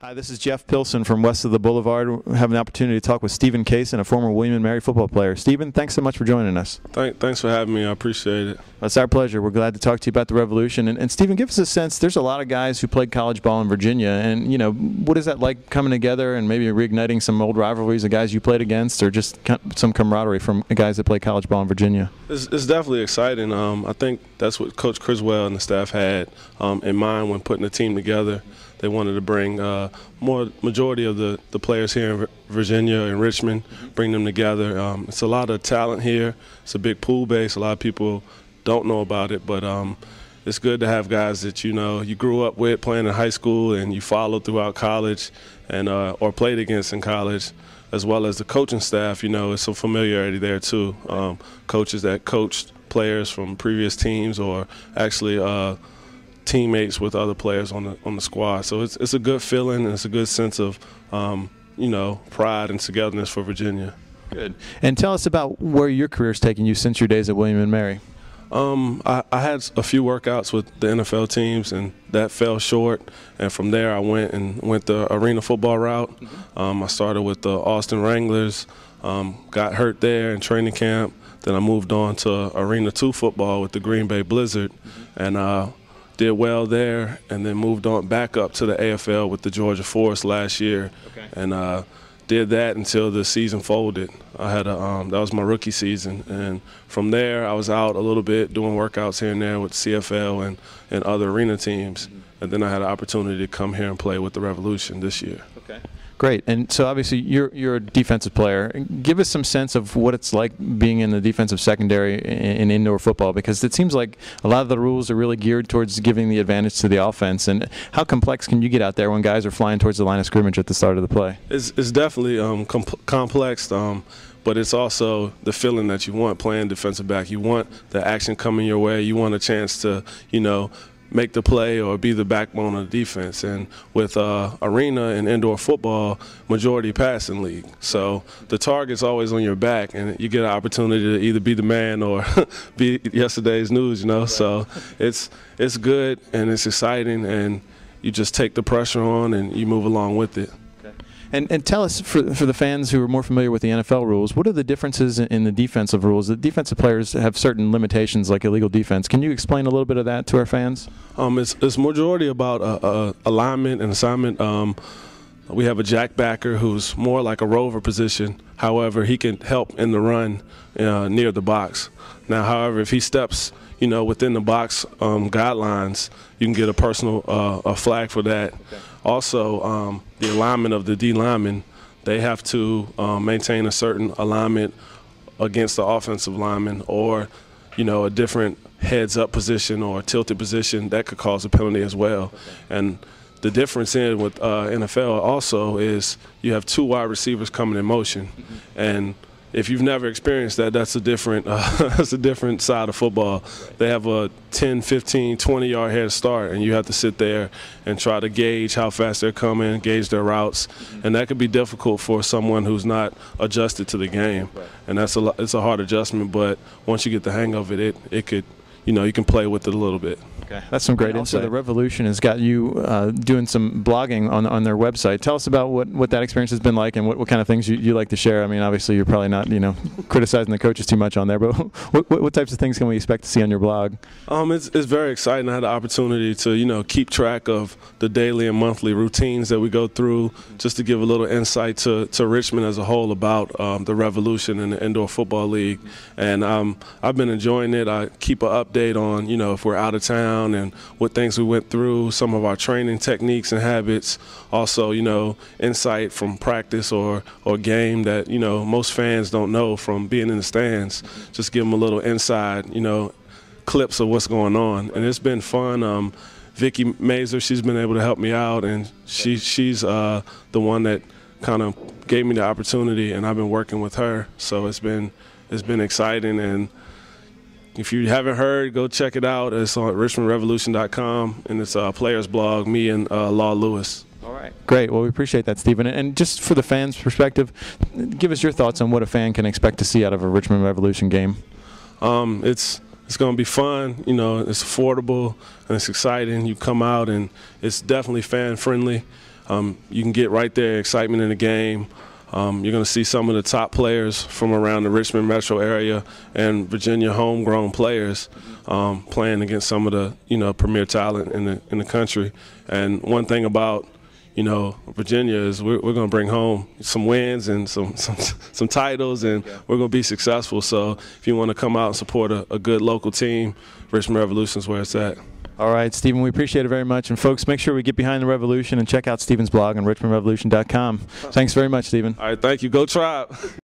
Hi, this is Jeff Pilson from West of the Boulevard. We have an opportunity to talk with Stephen Cason, a former William & Mary football player. Stephen, thanks so much for joining us. Thanks for having me. I appreciate it. It's our pleasure. We're glad to talk to you about the Revolution. And Stephen, give us a sense. There's a lot of guys who played college ball in Virginia. And, you know, what is that like coming together and maybe reigniting some old rivalries of guys you played against or just some camaraderie from guys that play college ball in Virginia? It's definitely exciting. I think that's what Coach Criswell and the staff had in mind when putting the team together. They wanted to bring majority of the players here in Virginia and Richmond, bring them together. It's a lot of talent here. It's a big pool base. A lot of people don't know about it, but it's good to have guys that you know you grew up with playing in high school and you followed throughout college and or played against in college, as well as the coaching staff. You know, it's some familiarity there too. Coaches that coached players from previous teams or actually teammates with other players on the squad. So it's a good feeling and it's a good sense of you know, pride and togetherness for Virginia. Good. And tell us about where your career's taken you since your days at William & Mary. I had a few workouts with the NFL teams, and that fell short. And from there, I went the arena football route. I started with the Austin Wranglers, got hurt there in training camp. Then I moved on to Arena 2 football with the Green Bay Blizzard, and did well there. And then moved on back up to the AFL with the Georgia Force last year, and did that until the season folded. I had that was my rookie season, and from there I was out a little bit doing workouts here and there with CFL and other arena teams, and then I had an opportunity to come here and play with the Revolution this year. Okay, great. And so obviously you're a defensive player. Give us some sense of what it's like being in the defensive secondary in indoor football, because it seems like a lot of the rules are really geared towards giving the advantage to the offense. And how complex can you get out there when guys are flying towards the line of scrimmage at the start of the play? It's definitely complex. But it's also the feeling that you want playing defensive back. You want the action coming your way. You want a chance to, you know, make the play or be the backbone of the defense. And with arena and indoor football, majority passing league. So the target's always on your back, and you get an opportunity to either be the man or be yesterday's news, you know. Right. So it's good and it's exciting, and you just take the pressure on and you move along with it. And tell us, for the fans who are more familiar with the NFL rules, what are the differences in the defensive rules? The defensive players have certain limitations, like illegal defense. Can you explain a little bit of that to our fans? It's majority about alignment and assignment. We have a jackbacker who's more like a rover position. However, he can help in the run near the box. Now, however, if he steps, you know, within the box guidelines, you can get a personal a flag for that. Okay. Also, the alignment of the D linemen, they have to maintain a certain alignment against the offensive lineman, or, you know, a different heads-up position or a tilted position. That could cause a penalty as well. Okay. And the difference in with NFL also is you have two wide receivers coming in motion, and if you've never experienced that, that's a different that's a different side of football. They have a 10, 15, 20-yard head start, and you have to sit there and try to gauge how fast they're coming, gauge their routes, and that could be difficult for someone who's not adjusted to the game. Right. And it's a hard adjustment, but once you get the hang of it, it could, you know, you can play with it a little bit. Okay, that's some great insight. Also, the Revolution has got you doing some blogging on their website. Tell us about what that experience has been like, and what kind of things you like to share. I mean, obviously, you're probably not, you know, criticizing the coaches too much on there, but what types of things can we expect to see on your blog? It's very exciting. I had the opportunity to, you know, keep track of the daily and monthly routines that we go through, just to give a little insight to Richmond as a whole about the Revolution and the Indoor Football League. And I've been enjoying it. I keep an update on, you know, if we're out of town, and what things we went through, some of our training techniques and habits. Also, you know, insight from practice or game that, you know, most fans don't know from being in the stands. Just give them a little inside, you know, clips of what's going on. And it's been fun. Vicki Mazer, she's been able to help me out, and she's the one that kind of gave me the opportunity, and I've been working with her. So it's been exciting. And if you haven't heard, go check it out. It's on richmondrevolution.com, and it's a player's blog, me and Law Lewis. All right. Great. Well, we appreciate that, Stephen. And just for the fans' perspective, give us your thoughts on what a fan can expect to see out of a Richmond Revolution game. It's going to be fun. You know, it's affordable, and it's exciting. You come out, and it's definitely fan-friendly. you can get right there, excitement in the game. You're going to see some of the top players from around the Richmond metro area and Virginia homegrown players playing against some of the premier talent in the country. And one thing about Virginia is we're going to bring home some wins and some titles, and we're going to be successful. So if you want to come out and support a good local team, Richmond Revolution is where it's at. All right, Stephen, we appreciate it very much. And, folks, make sure we get behind the Revolution and check out Stephen's blog on richmondrevolution.com. Thanks very much, Stephen. All right, thank you. Go Tribe.